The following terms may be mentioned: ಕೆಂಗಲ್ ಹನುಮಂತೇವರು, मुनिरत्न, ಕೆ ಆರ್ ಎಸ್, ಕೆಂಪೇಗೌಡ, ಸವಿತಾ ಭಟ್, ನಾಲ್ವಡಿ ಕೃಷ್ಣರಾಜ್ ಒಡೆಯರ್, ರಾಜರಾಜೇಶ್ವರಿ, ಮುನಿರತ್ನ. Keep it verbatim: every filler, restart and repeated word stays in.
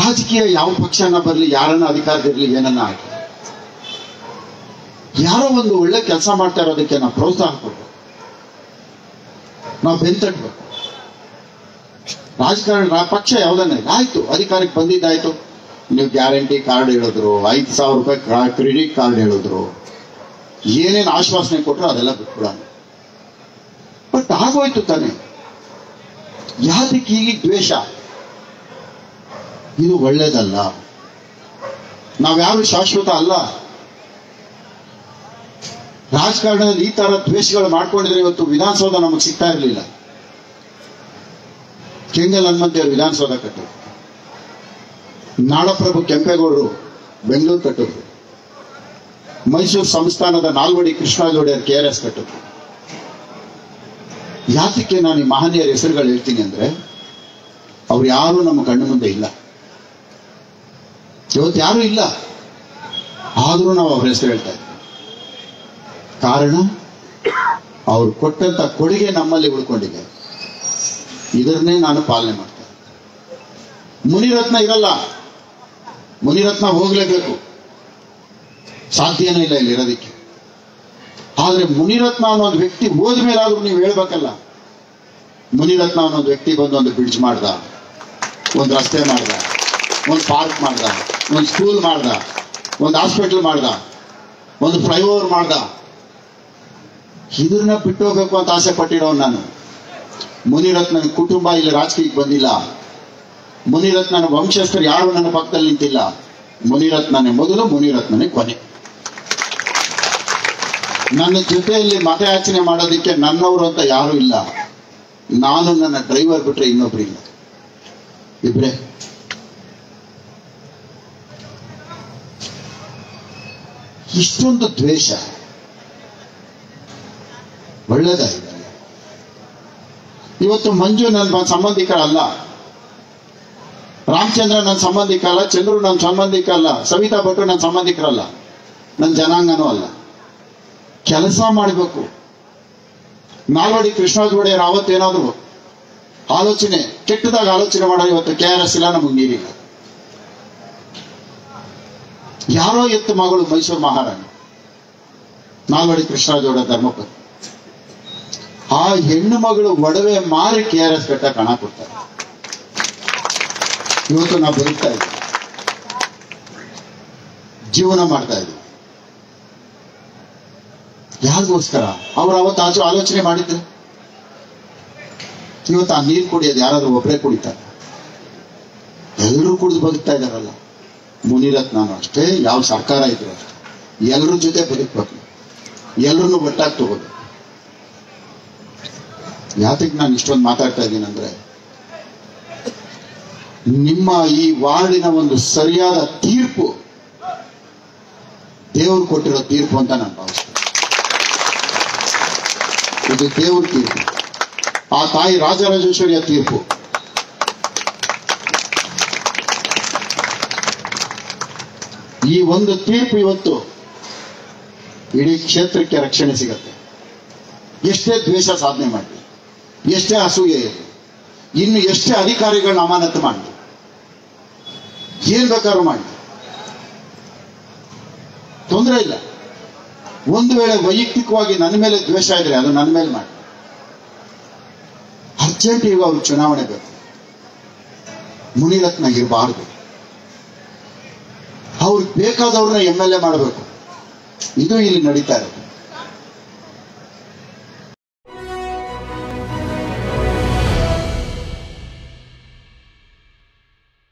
ರಾಜಕೀಯ ಯಾವ ಪಕ್ಷನ ಬರಲಿ ಯಾರನ್ನ ಅಧಿಕಾರದಿರಲಿ ಏನನ್ನ ಆಯ್ತು ಯಾರೋ ಒಂದು ಒಳ್ಳೆ ಕೆಲಸ ಮಾಡ್ತಾ ಇರೋದಕ್ಕೆ ನಾವು ಪ್ರೋತ್ಸಾಹ ಕೊಡಬೇಕು, ನಾವು ಬೆಂತಟ್ಬೇಕು. ರಾಜಕಾರಣ ಪಕ್ಷ ಯಾವುದನ್ನ ಆಯ್ತು ಅಧಿಕಾರಕ್ಕೆ ಬಂದಿದ್ದಾಯ್ತು, ನೀವು ಗ್ಯಾರಂಟಿ ಕಾರ್ಡ್ ಹೇಳಿದ್ರು, ಐದು ಸಾವಿರ ರೂಪಾಯಿ ಕ್ರೆಡಿಟ್ ಕಾರ್ಡ್ ಹೇಳಿದ್ರು, ಏನೇನು ಆಶ್ವಾಸನೆ ಕೊಟ್ಟರು ಅದೆಲ್ಲ ಬಿಟ್ಬಿಡೋಣ. ಬಟ್ ಆಗೋಯ್ತು ತಾನೆ, ಯಾತಕ್ಕೆ ಹೀಗೆ ದ್ವೇಷ? ಇದು ಒಳ್ಳೇದಲ್ಲ. ನಾವ್ಯಾರು ಶಾಶ್ವತ ಅಲ್ಲ. ರಾಜಕಾರಣದಲ್ಲಿ ಈ ತರ ದ್ವೇಷಗಳು ಮಾಡ್ಕೊಂಡಿದ್ರೆ ಇವತ್ತು ವಿಧಾನಸೌಧ ನಮಗೆ ಸಿಗ್ತಾ ಇರಲಿಲ್ಲ. ಕೆಂಗಲ್ ಹನುಮಂತೇವರು ವಿಧಾನಸೌಧ ಕಟ್ಟಿದ್ರು, ನಾಡಪ್ರಭು ಕೆಂಪೇಗೌಡರು ಬೆಂಗಳೂರು ಕಟ್ಟಿದ್ರು, ಮೈಸೂರು ಸಂಸ್ಥಾನದ Nalvadi Krishnaraj Wodeyar ಕೆ ಆರ್ ಎಸ್ ಕಟ್ಟಿದ್ರು. ಯಾತಕ್ಕೆ ನಾನು ಈ ಮಹನೀಯರ ಹೆಸರುಗಳು ಹೇಳ್ತೀನಿ ಅಂದ್ರೆ ಅವ್ರು ಯಾರು ನಮ್ಮ ಕಣ್ಣು ಮುಂದೆ ಇಲ್ಲ, ಇವತ್ತು ಯಾರು ಇಲ್ಲ, ಆದ್ರೂ ನಾವು ಅವ್ರ ಹೆಸರು ಹೇಳ್ತಾ ಇದ್ದೀವಿ. ಕಾರಣ ಅವ್ರು ಕೊಟ್ಟಂತ ಕೊಡುಗೆ ನಮ್ಮಲ್ಲಿ ಉಳ್ಕೊಂಡಿದೆ, ಇದನ್ನೇ ನಾನು ಪಾಲನೆ ಮಾಡ್ತೇನೆ. ಮುನಿರತ್ನ ಇರಲ್ಲ, ಮುನಿರತ್ನ ಹೋಗ್ಲೇಬೇಕು, ಸಾಧ್ಯನೇ ಇಲ್ಲ ಇಲ್ಲಿ ಇರೋದಕ್ಕೆ. ಆದ್ರೆ ಮುನಿರತ್ನ ಅನ್ನೋದು ವ್ಯಕ್ತಿ ಹೋದ್ಮೇಲಾದ್ರೂ ನೀವು ಹೇಳ್ಬೇಕಲ್ಲ, ಮುನಿರತ್ನ ಅನ್ನೋದು ವ್ಯಕ್ತಿ ಬಂದು ಒಂದು ಬ್ರಿಡ್ಜ್ ಮಾಡ್ದ, ಒಂದು ರಸ್ತೆ ಮಾಡ್ದ, ಒಂದು ಪಾರ್ಕ್ ಮಾಡ್ದ, ಒಂದು ಸ್ಕೂಲ್ ಮಾಡ್ದ, ಒಂದು ಹಾಸ್ಪಿಟಲ್ ಮಾಡ್ದ, ಒಂದು ಫ್ಲೈಓವರ್ ಮಾಡ್ದ. ಇದನ್ನ ಬಿಟ್ಟು ಹೋಗ್ಬೇಕು ಅಂತ ಆಸೆ ಪಟ್ಟಿರೋನು ನಾನು. ಮುನಿರತ್ನನ ಕುಟುಂಬ ಇಲ್ಲಿ ರಾಜಕೀಯಕ್ಕೆ ಬಂದಿಲ್ಲ, ಮುನಿರತ್ನನ ವಂಶಸ್ಥರು ಯಾರು ನನ್ನ ಪಕ್ಕದಲ್ಲಿ ನಿಂತಿಲ್ಲ. ಮುನಿರತ್ನನೇ ಮೊದಲು, ಮುನಿರತ್ನನೇ ಕೊನೆ. ನನ್ನ ಜೊತೆಯಲ್ಲಿ ಮತಯಾಚನೆ ಮಾಡೋದಕ್ಕೆ ನನ್ನವರು ಅಂತ ಯಾರು ಇಲ್ಲ, ನಾನು ನನ್ನ ಡ್ರೈವರ್ ಬಿಟ್ರೆ ಇನ್ನೊಬ್ರು ಇಲ್ಲ, ಇಬ್ರೆ. ಇಷ್ಟೊಂದು ದ್ವೇಷ ಒಳ್ಳೇದಾಗಿದೆ. ಇವತ್ತು ಮಂಜು ನನ್ನ ಸಂಬಂಧಿಕರಲ್ಲ, ರಾಮಚಂದ್ರ ನನ್ನ ಸಂಬಂಧಿಕರಲ್ಲ, ಚಂದ್ರು ನನ್ನ ಸಂಬಂಧಿಕರಲ್ಲ, ಸವಿತಾ ಭಟ್ ನನ್ನ ಸಂಬಂಧಿಕರಲ್ಲ, ನನ್ನ ಜನಾಂಗನೂ ಅಲ್ಲ. ಕೆಲಸ ಮಾಡಬೇಕು. ನಾಲ್ವಡಿ ಕೃಷ್ಣರಾಜ್ ಒಡೆಯರ್ ಅವತ್ತೇನಾದ್ರು ಆಲೋಚನೆ ಕೆಟ್ಟದಾಗ ಆಲೋಚನೆ ಮಾಡೋ, ಇವತ್ತು ಕೆ ಆರ್ ಎಸ್ ಇಲ್ಲ, ನಮಗೆ ನೀರಿಲ್ಲ. ಯಾರೋ ಎತ್ತು ಮಗಳು ಮೈಸೂರು ಮಹಾರಾಣಿ ನಾಲ್ವಡಿ ಕೃಷ್ಣರಾಜ್ ಒಡೆಯರ್ ಧರ್ಮಪತ್ನಿ, ಆ ಹೆಣ್ಣು ಮಗಳು ಒಡವೆ ಮಾರಿ ಕೆ ಆರ್ ಎಸ್ ಕಟ್ಟ ಕಣ ಕೊಡ್ತಾರೆ. ಇವತ್ತು ನಾವು ಬದುಕ್ತಾ ಇದ್ದೀವಿ, ಜೀವನ ಮಾಡ್ತಾ ಇದ್ದೀವಿ, ಯಾರಿಗೋಸ್ಕರ? ಅವ್ರು ಅವತ್ತು ಆಚು ಆಲೋಚನೆ ಮಾಡಿದ್ರು. ಇವತ್ತು ಆ ನೀರು ಕುಡಿಯೋದು ಯಾರಾದ್ರೂ ಒಬ್ಬರೇ ಕುಡಿತಾರೆ, ಎಲ್ಲರೂ ಕುಡಿದು ಬದುಕ್ತಾ ಇದಾರಲ್ಲ. ಮುನಿರತ್ನ ಅಷ್ಟೇ, ಯಾವ ಸರ್ಕಾರ ಇದ್ರು ಅಷ್ಟೇ, ಎಲ್ಲರ ಜೊತೆ ಬದುಕಬೇಕು, ಎಲ್ಲರನ್ನು ಒಟ್ಟಾಗಿ ತಗೋದು. ಯಾತಕ್ಕೆ ನಾನು ಇಷ್ಟೊಂದು ಮಾತಾಡ್ತಾ ಇದ್ದೀನಿ ಅಂದ್ರೆ, ನಿಮ್ಮ ಈ ವಾರ್ಡಿನ ಒಂದು ಸರಿಯಾದ ತೀರ್ಪು ದೇವರು ಕೊಟ್ಟಿರೋ ತೀರ್ಪು ಅಂತ ನಾನು ಭಾವಿಸ್ತೇನೆ. ಇದು ದೇವ್ರ ತೀರ್ಪು, ಆ ತಾಯಿ ರಾಜರಾಜೇಶ್ವರಿಯ ತೀರ್ಪು. ಈ ಒಂದು ತೀರ್ಪು ಇವತ್ತು ಇಡೀ ಕ್ಷೇತ್ರಕ್ಕೆ ರಕ್ಷಣೆ ಸಿಗತ್ತೆ. ಎಷ್ಟೇ ದ್ವೇಷ ಸಾಧನೆ ಮಾಡಲಿ, ಎಷ್ಟೇ ಅಸೂಯೆ ಇರಲಿ, ಇನ್ನು ಎಷ್ಟೇ ಅಧಿಕಾರಿಗಳನ್ನ ಅಮಾನತು ಮಾಡಲಿ, ಏನ್ ಬೇಕಾದ್ರೂ ಮಾಡಲಿ, ತೊಂದರೆ ಇಲ್ಲ. ಒಂದು ವೇಳೆ ವೈಯಕ್ತಿಕವಾಗಿ ನನ್ನ ಮೇಲೆ ದ್ವೇಷ ಇದ್ರೆ ಅದು ನನ್ನ ಮೇಲೆ ಮಾಡಿ. ಅರ್ಜೆಂಟ್ ಈಗ ಅವ್ರಿಗೆ ಚುನಾವಣೆ ಬೇಕು, ಮುನಿರತ್ನ ಇರಬಾರ್ದು, ಅವ್ರಿಗೆ ಬೇಕಾದವ್ರನ್ನ ಎಂ ಎಲ್ ಎ ಮಾಡಬೇಕು. ಇದು ಇಲ್ಲಿ ನಡೀತಾ ಇರೋದು.